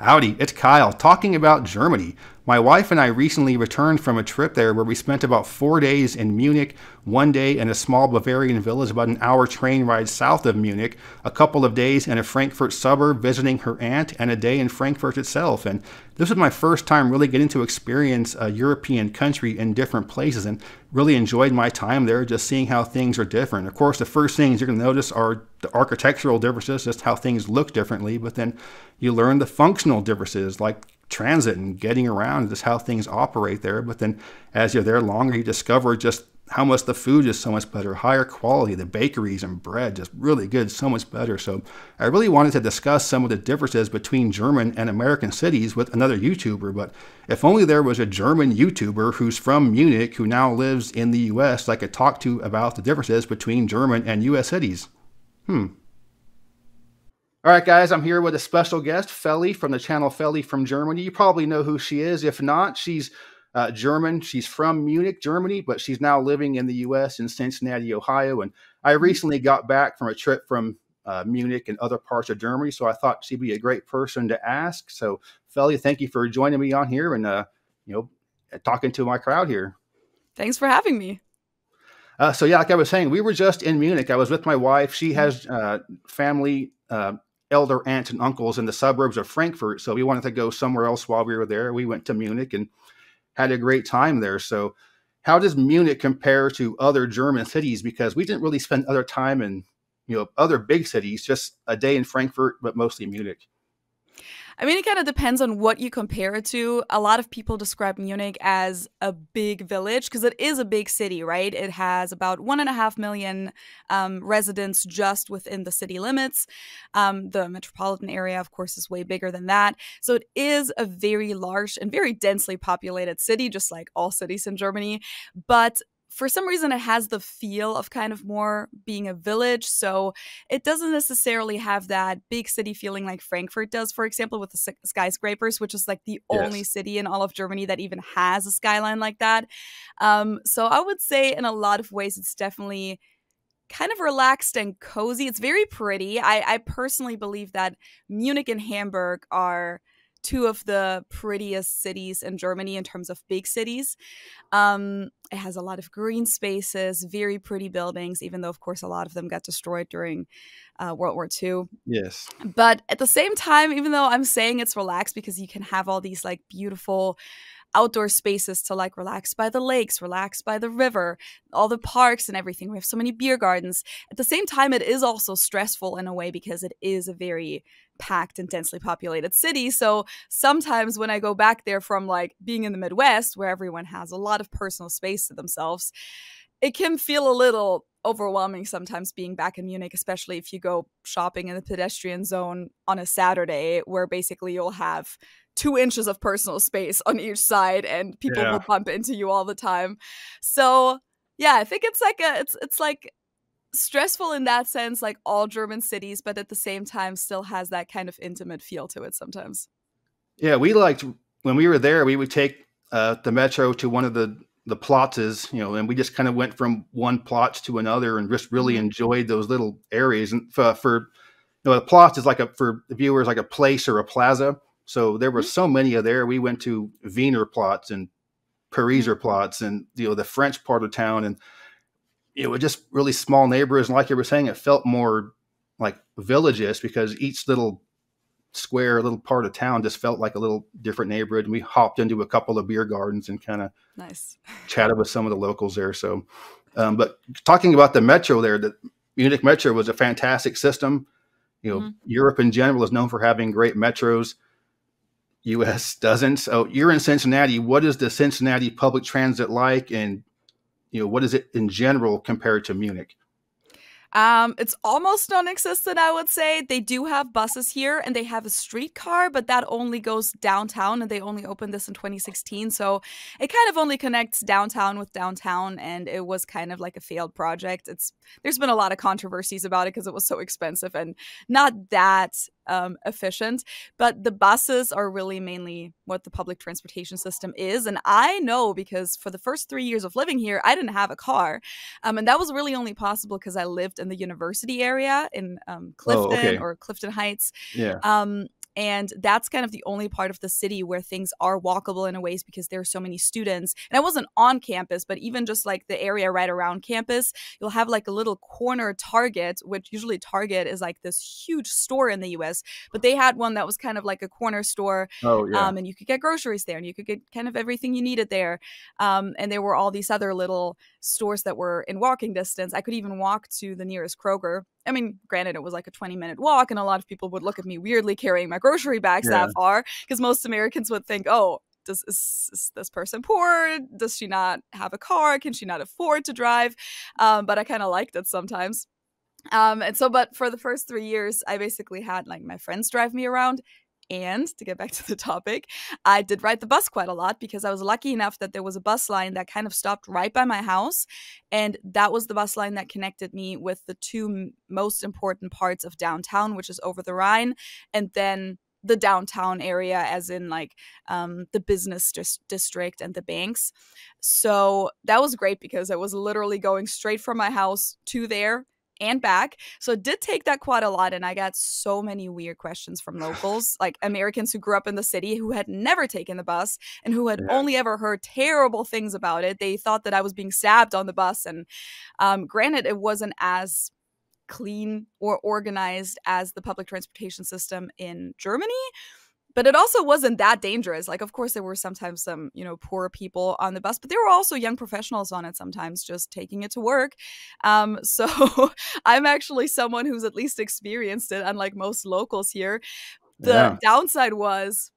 Howdy, it's Kyle, talking about Germany. My wife and I recently returned from a trip there where we spent about 4 days in Munich, 1 day in a small Bavarian village about an hour train ride south of Munich, a couple of days in a Frankfurt suburb visiting her aunt, and a day in Frankfurt itself. And this was my first time really getting to experience a European country in different places, and really enjoyed my time there just seeing how things are different. Of course, the first things you're going to notice are the architectural differences, just how things look differently, but then you learn the functional differences like transit and getting around, just how things operate there. But then as you're there longer, you discover just how much the food is so much better, higher quality, the bakeries and bread, just really good, so much better. So I really wanted to discuss some of the differences between German and American cities with another YouTuber, but if only there was a German YouTuber who's from Munich who now lives in the US I could talk to about the differences between German and US cities. All right, guys, I'm here with a special guest, Feli from the channel Feli from Germany. You probably know who she is. If not, she's German. She's from Munich, Germany, but she's now living in the U.S. in Cincinnati, Ohio. And I recently got back from a trip from Munich and other parts of Germany, so I thought she'd be a great person to ask. So, Feli, thank you for joining me on here and, talking to my crowd here. Thanks for having me. So, yeah, like I was saying, we were just in Munich. I was with my wife. She has family elder aunts and uncles in the suburbs of Frankfurt. So we wanted to go somewhere else while we were there. We went to Munich and had a great time there. So how does Munich compare to other German cities? Because we didn't really spend other time in, other big cities, just a day in Frankfurt, but mostly Munich. I mean, it kind of depends on what you compare it to. A lot of people describe Munich as a big village because it is a big city, right? It has about 1.5 million residents just within the city limits. The metropolitan area, of course, is way bigger than that. So it is a very large and very densely populated city, just like all cities in Germany. But for some reason, it has the feel of kind of more being a village. So it doesn't necessarily have that big city feeling like Frankfurt does, for example, with the skyscrapers, which is like the only city in all of Germany that even has a skyline like that. So I would say in a lot of ways, it's definitely kind of relaxed and cozy. It's very pretty. I personally believe that Munich and Hamburg are two of the prettiest cities in Germany in terms of big cities. It has a lot of green spaces, very pretty buildings, even though, of course, a lot of them got destroyed during World War II. Yes. But at the same time, even though I'm saying it's relaxed because you can have all these like beautiful outdoor spaces to like relax by the lakes, relax by the river, all the parks and everything. We have so many beer gardens. At the same time, it is also stressful in a way because it is a very packed and densely populated city. So sometimes when I go back there from like being in the Midwest where everyone has a lot of personal space to themselves, it can feel a little overwhelming sometimes being back in Munich, especially if you go shopping in the pedestrian zone on a Saturday where basically you'll have 2 inches of personal space on each side and people will bump into you all the time. So yeah, I think it's like it's like stressful in that sense, like all German cities, but at the same time still has that kind of intimate feel to it sometimes. Yeah, we liked when we were there, we would take the metro to one of the plotzes, and we just kind of went from one plotz to another and just really enjoyed those little areas. And the plotz is like for the viewers, like a place or a plaza. So there were so many of there. We went to Wiener Platz and Pariser Platz and, the French part of town. And it was just really small neighborhoods. And like you were saying, it felt more like villages because each little square, little part of town just felt like a little different neighborhood. And we hopped into a couple of beer gardens and kind of chatted with some of the locals there. So, but talking about the metro there, the Munich metro was a fantastic system. Europe in general is known for having great metros. U.S. doesn't. So you're in Cincinnati. What is the Cincinnati public transit like? And, what is it in general compared to Munich? It's almost non-existent, I would say. They do have buses here and they have a streetcar, but that only goes downtown and they only opened this in 2016. So it kind of only connects downtown with downtown and it was kind of like a failed project. There's been a lot of controversies about it because it was so expensive and not that efficient, but the buses are really mainly what the public transportation system is. And I know because for the first 3 years of living here, I didn't have a car. And that was really only possible because I lived in the university area in Clifton or Clifton Heights. And that's kind of the only part of the city where things are walkable in a ways because there are so many students. And I wasn't on campus, but even just like the area right around campus, you'll have like a little corner Target, which usually Target is like this huge store in the US, but they had one that was kind of like a corner store. Oh, yeah. And you could get groceries there and you could get kind of everything you needed there. And there were all these other little stores that were in walking distance. I could even walk to the nearest Kroger. I mean, granted, it was like a 20-minute walk, and a lot of people would look at me weirdly carrying my grocery bags that far, because most Americans would think, oh, is this person poor? Does she not have a car? Can she not afford to drive? But I kind of liked it sometimes. And so, but for the first 3 years, I basically had like my friends drive me around. And to get back to the topic, I did ride the bus quite a lot because I was lucky enough that there was a bus line that kind of stopped right by my house. And that was the bus line that connected me with the two most important parts of downtown, which is Over the Rhine, and then the downtown area, as in like the business district and the banks. So that was great because I was literally going straight from my house to there and back. So it did take that quite a lot. And I got so many weird questions from locals, like Americans who grew up in the city who had never taken the bus and who had only ever heard terrible things about it. They thought that I was being stabbed on the bus. And granted, it wasn't as clean or organized as the public transportation system in Germany. But it also wasn't that dangerous. Like, of course, there were sometimes some, you know, poor people on the bus, but there were also young professionals on it sometimes just taking it to work. So I'm actually someone who's at least experienced it, unlike most locals here. The downside was,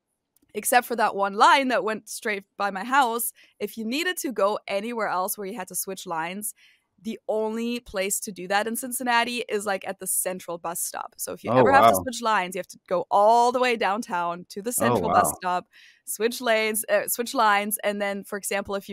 except for that one line that went straight by my house, if you needed to go anywhere else where you had to switch lines, the only place to do that in Cincinnati is like at the central bus stop. So if you ever have to switch lines, you have to go all the way downtown to the central bus stop, switch lanes, switch lines. And then, for example, if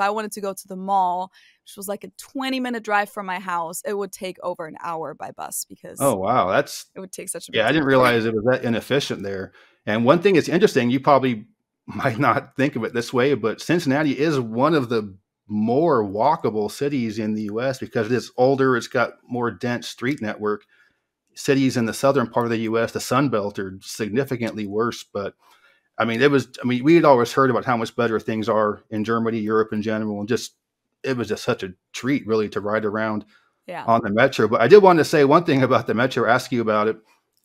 I wanted to go to the mall, which was like a 20-minute drive from my house, it would take over an hour by bus because it would take such a big time. I didn't realize it was that inefficient there. And one thing that's interesting, you probably might not think of it this way, but Cincinnati is one of the more walkable cities in the US because it's older, it's got more dense street network. Cities in the southern part of the US, the Sun Belt, are significantly worse. But I mean, we had always heard about how much better things are in Germany, Europe in general, and it was just such a treat really to ride around on the metro. But I did want to say one thing about the metro, ask you about it.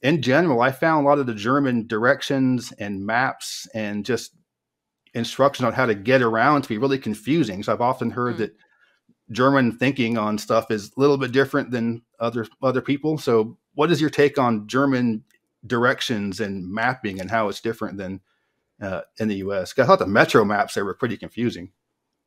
In general, I found a lot of the German directions and maps and just instruction on how to get around to be really confusing. So I've often heard that German thinking on stuff is a little bit different than other people. So what is your take on German directions and mapping and how it's different than in the US? I thought the metro maps there were pretty confusing.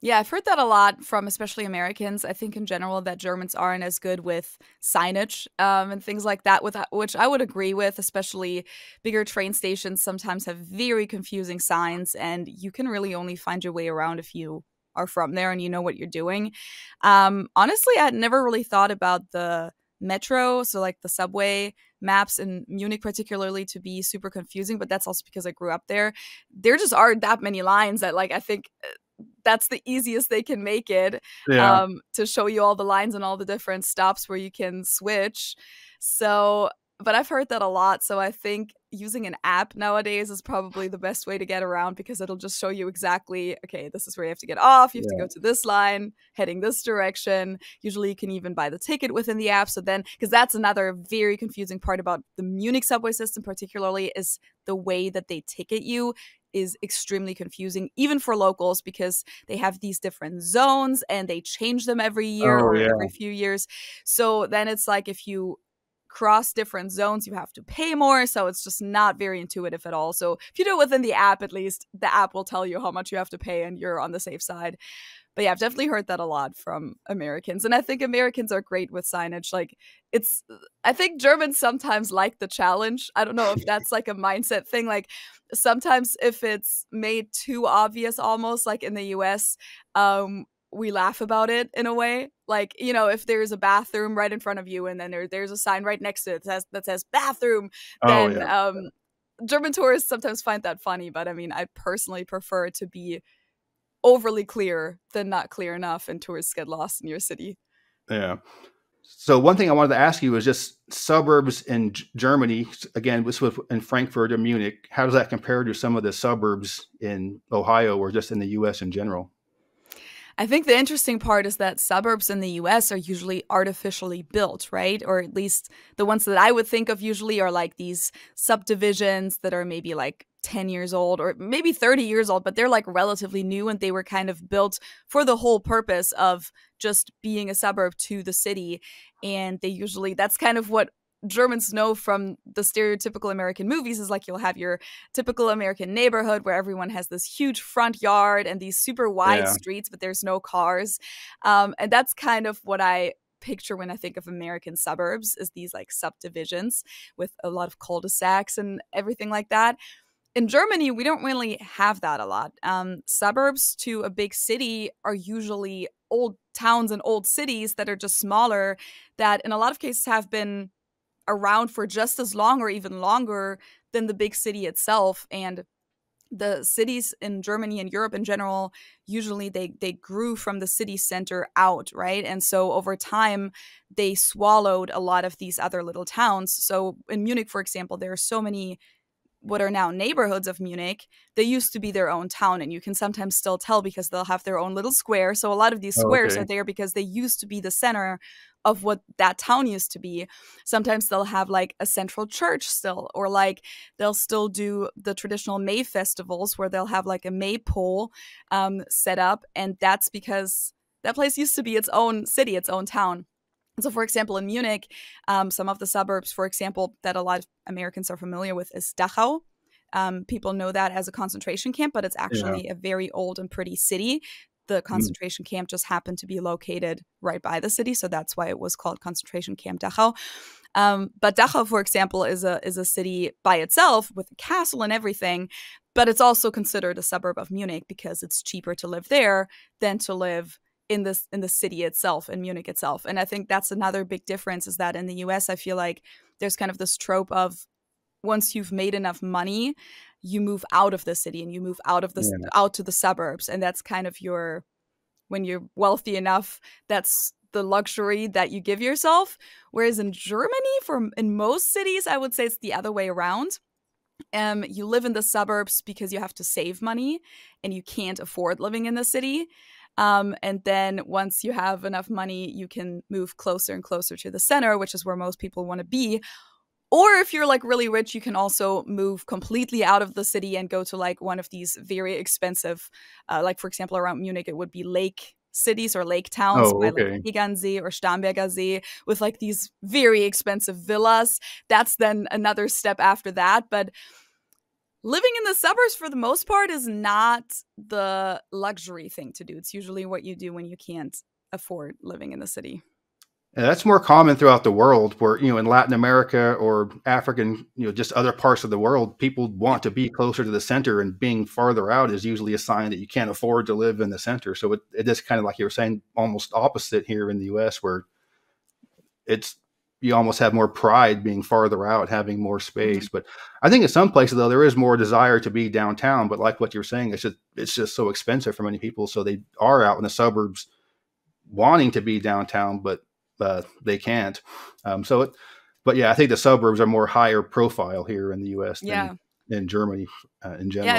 Yeah, I've heard that a lot from especially Americans. I think in general that Germans aren't as good with signage and things like that, which I would agree with, especially bigger train stations sometimes have very confusing signs, and you can really only find your way around if you are from there and you know what you're doing. Honestly, I had never really thought about the metro, so like the subway maps in Munich particularly, to be super confusing, but that's also because I grew up there. There just aren't that many lines that like I think that's the easiest they can make it to show you all the lines and all the different stops where you can switch. So, but I've heard that a lot. So I think using an app nowadays is probably the best way to get around because it'll just show you exactly, okay, this is where you have to get off. You have to go to this line, heading this direction. Usually you can even buy the ticket within the app. So then, because that's another very confusing part about the Munich subway system particularly, is the way that they ticket you is extremely confusing, even for locals, because they have these different zones and they change them every year or every few years. So then it's like if you cross different zones, you have to pay more. So it's just not very intuitive at all. So if you do it within the app, at least the app will tell you how much you have to pay and you're on the safe side. But yeah, I've definitely heard that a lot from Americans. And I think Americans are great with signage. Like I think Germans sometimes like the challenge. I don't know if that's like a mindset thing. Like sometimes if it's made too obvious, almost like in the US, we laugh about it in a way. Like, you know, if there's a bathroom right in front of you and then there's a sign right next to it that says bathroom, then German tourists sometimes find that funny. But I mean, I personally prefer to be overly clear than not clear enough, and tourists get lost in your city. Yeah. So one thing I wanted to ask you is just suburbs in Germany, again, this was in Frankfurt or Munich, how does that compare to some of the suburbs in Ohio or just in the U.S. in general? I think the interesting part is that suburbs in the U.S. are usually artificially built, right? Or at least the ones that I would think of usually are like these subdivisions that are maybe like 10 years old or maybe 30 years old, but they're like relatively new and they were kind of built for the whole purpose of just being a suburb to the city. And they usually, that's kind of what Germans know from the stereotypical American movies, is like you'll have your typical American neighborhood where everyone has this huge front yard and these super wide streets, but there's no cars. And that's kind of what I picture when I think of American suburbs, is these like subdivisions with a lot of cul-de-sacs and everything like that. In Germany, we don't really have that a lot. Suburbs to a big city are usually old towns and old cities that are just smaller, that in a lot of cases have been around for just as long or even longer than the big city itself. And the cities in Germany and Europe in general, usually they grew from the city center out, right? And so over time, they swallowed a lot of these other little towns. So in Munich, for example, there are so many what are now neighborhoods of Munich. They used to be their own town, and you can sometimes still tell because they'll have their own little square. So a lot of these squares are there because they used to be the center of what that town used to be. Sometimes they'll have like a central church still, or like they'll still do the traditional May festivals where they'll have like a maypole set up. And that's because that place used to be its own city, its own town. So, for example, in Munich, some of the suburbs, for example, that a lot of Americans are familiar with is Dachau. People know that as a concentration camp, but it's actually a very old and pretty city. The concentration camp just happened to be located right by the city, so that's why it was called concentration camp Dachau. But Dachau, for example, is a city by itself with a castle and everything, but it's also considered a suburb of Munich because it's cheaper to live there than to live in the city itself, in Munich itself. And I think that's another big difference, is that in the US, I feel like there's kind of this trope of once you've made enough money, you move out of the city and you move out of the out to the suburbs. And that's kind of your, when you're wealthy enough, that's the luxury that you give yourself. Whereas in Germany, in most cities, I would say it's the other way around. You live in the suburbs because you have to save money and you can't afford living in the city. And then once you have enough money, you can move closer and closer to the center, which is where most people want to be. Or if you're like really rich, you can also move completely out of the city and go to like one of these very expensive, like for example, around Munich, it would be lake cities or lake towns like Tegernsee or Starnberger See, with like these very expensive villas. That's then another step after that. But living in the suburbs, for the most part, is not the luxury thing to do. It's usually what you do when you can't afford living in the city. And that's more common throughout the world, where, you know, in Latin America or African, you know, just other parts of the world, people want to be closer to the center, and being farther out is usually a sign that you can't afford to live in the center. So it is kind of like you were saying, almost opposite here in the US, where it's, you almost have more pride being farther out, having more space. But I think in some places, though, there is more desire to be downtown. But like what you're saying, it's just so expensive for many people. So they are out in the suburbs wanting to be downtown, but they can't. But yeah, I think the suburbs are more higher profile here in the U.S. than in Germany in general. Yeah,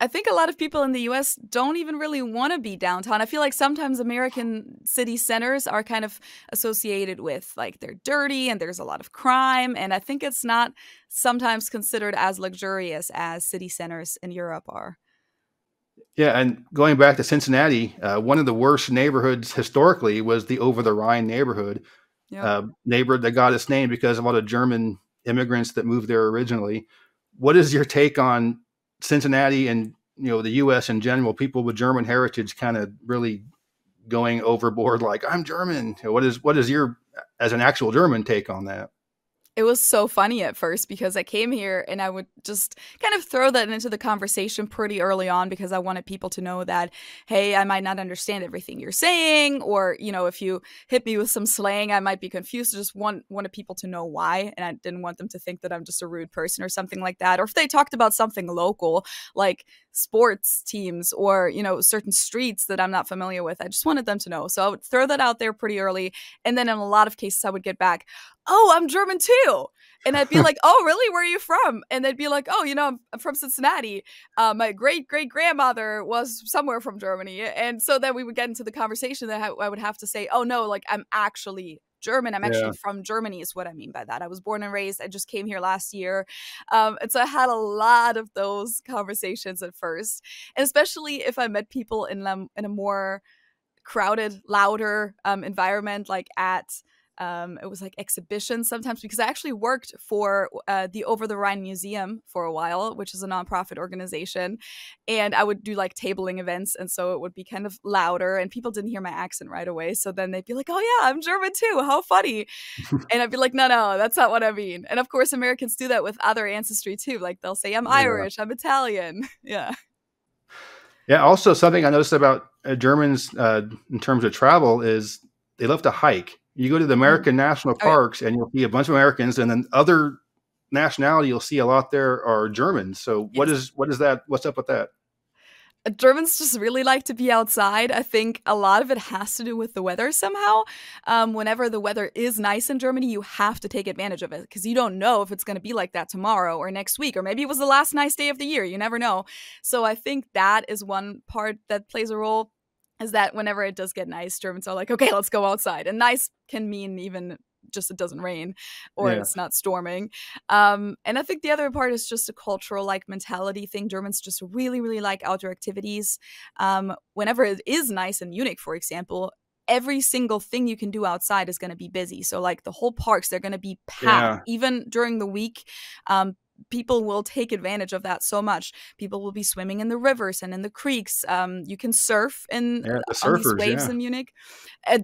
I think a lot of people in the US don't even really want to be downtown. I feel like sometimes American city centers are kind of associated with like they're dirty and there's a lot of crime. And I think it's not sometimes considered as luxurious as city centers in Europe are. Yeah, and going back to Cincinnati, one of the worst neighborhoods historically was the Over the Rhine neighborhood, neighborhood that got its name because of all the German immigrants that moved there originally. What is your take on Cincinnati and, you know, the U.S. in general, people with German heritage kind of really going overboard, like, I'm German? What is your, as an actual German, take on that? It was so funny at first because I came here and I would just kind of throw that into the conversation pretty early on because I wanted people to know that, hey, I might not understand everything you're saying, or, you know, if you hit me with some slang, I might be confused. I just wanted people to know why, and I didn't want them to think that I'm just a rude person or something like that. Or if they talked about something local, like sports teams or, you know, certain streets that I'm not familiar with. I just wanted them to know. So I would throw that out there pretty early. And then in a lot of cases, I would get back, oh, I'm German too. And I'd be like, oh, really? Where are you from? And they'd be like, oh, you know, I'm from Cincinnati. My great-great-grandmother was somewhere from Germany. And so then we would get into the conversation that I would have to say, oh, no, like I'm actually German. I'm actually from Germany is what I mean by that. I was born and raised. I just came here last year. And so I had a lot of those conversations at first, and especially if I met people in a more crowded, louder environment, like at it was like exhibitions sometimes, because I actually worked for the Over the Rhine Museum for a while, which is a nonprofit organization, and I would do like tabling events, and so it would be kind of louder and people didn't hear my accent right away, so then they'd be like, oh yeah, I'm German too, how funny. And I'd be like, no, that's not what I mean. And of course Americans do that with other ancestry too, like they'll say I'm Irish, I'm Italian. Yeah, also something I noticed about Germans in terms of travel is they love to hike. You go to the American national parks and you'll see a bunch of Americans, and then other nationality you'll see a lot there are Germans. So what is that? What's up with that? Germans just really like to be outside. I think a lot of it has to do with the weather somehow. Whenever the weather is nice in Germany, you have to take advantage of it, because you don't know if it's going to be like that tomorrow or next week, or maybe it was the last nice day of the year. You never know. So I think that is one part that plays a role, is that whenever it does get nice, Germans are like, okay, let's go outside. And nice can mean even just it doesn't rain or it's not storming. And I think the other part is just a cultural like mentality thing. Germans just really, really like outdoor activities. Whenever it is nice in Munich, for example, every single thing you can do outside is going to be busy. So like the whole parks, they're going to be packed even during the week. People will take advantage of that so much. People will be swimming in the rivers and in the creeks. You can surf in the surfers, on these waves in Munich.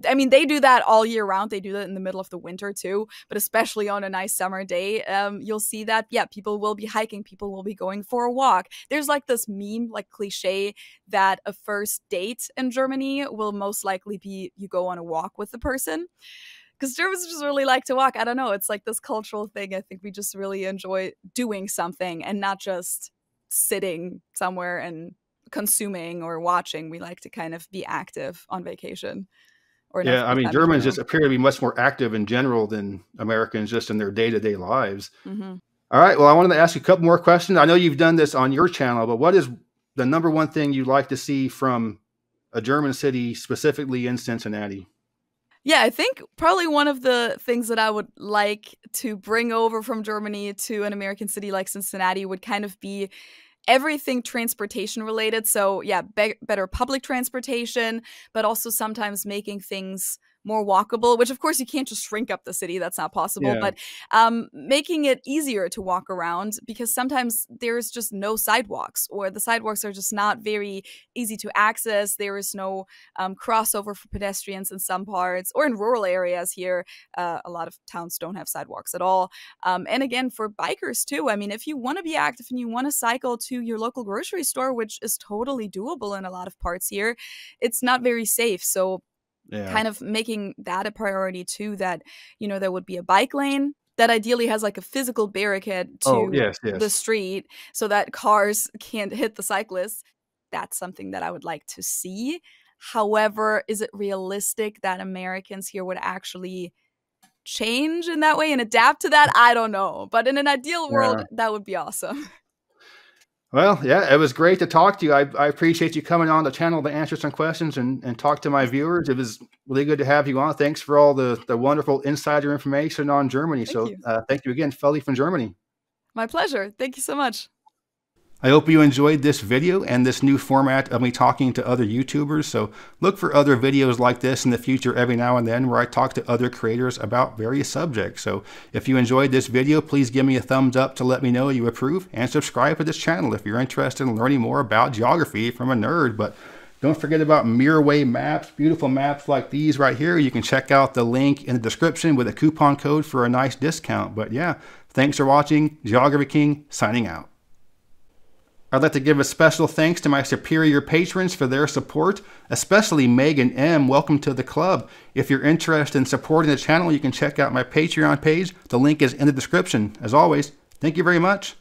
I mean, they do that all year round. They do that in the middle of the winter too, but especially on a nice summer day, you'll see that. Yeah, people will be hiking. People will be going for a walk. There's like this meme, like cliche, that a first date in Germany will most likely be you go on a walk with the person. Because Germans just really like to walk. I don't know. It's like this cultural thing. I think we just really enjoy doing something and not just sitting somewhere and consuming or watching. We like to kind of be active on vacation. Or yeah, I mean, Germans just appear to be much more active in general than Americans just in their day-to-day lives. All right. Well, I wanted to ask you a couple more questions. I know you've done this on your channel, but what is the #1 thing you'd like to see from a German city, specifically in Cincinnati? Yeah, I think probably one of the things that I would like to bring over from Germany to an American city like Cincinnati would kind of be everything transportation related. So yeah, better public transportation, but also sometimes making things more walkable, which of course you can't just shrink up the city. That's not possible, but making it easier to walk around, because sometimes there's just no sidewalks, or the sidewalks are just not very easy to access. There is no crossover for pedestrians in some parts, or in rural areas here. A lot of towns don't have sidewalks at all. And again, for bikers too. I mean, if you want to be active and you want to cycle to your local grocery store, which is totally doable in a lot of parts here, it's not very safe. So kind of making that a priority too, that, you know, there would be a bike lane that ideally has like a physical barricade to the street so that cars can't hit the cyclists. That's something that I would like to see. However, is it realistic that Americans here would actually change in that way and adapt to that? I don't know. But in an ideal world, that would be awesome. Well, yeah, it was great to talk to you. I appreciate you coming on the channel to answer some questions and talk to my viewers. It was really good to have you on. Thanks for all the wonderful insider information on Germany. Thank you again, Feli from Germany. My pleasure. Thank you so much. I hope you enjoyed this video and this new format of me talking to other YouTubers. So look for other videos like this in the future every now and then, where I talk to other creators about various subjects. So if you enjoyed this video, please give me a thumbs up to let me know you approve, and subscribe to this channel if you're interested in learning more about geography from a nerd. But don't forget about Muir Way maps, beautiful maps like these right here. You can check out the link in the description with a coupon code for a nice discount. But yeah, thanks for watching. Geography King signing out. I'd like to give a special thanks to my superior patrons for their support, especially Megan M. Welcome to the club. If you're interested in supporting the channel, you can check out my Patreon page. The link is in the description. As always, thank you very much.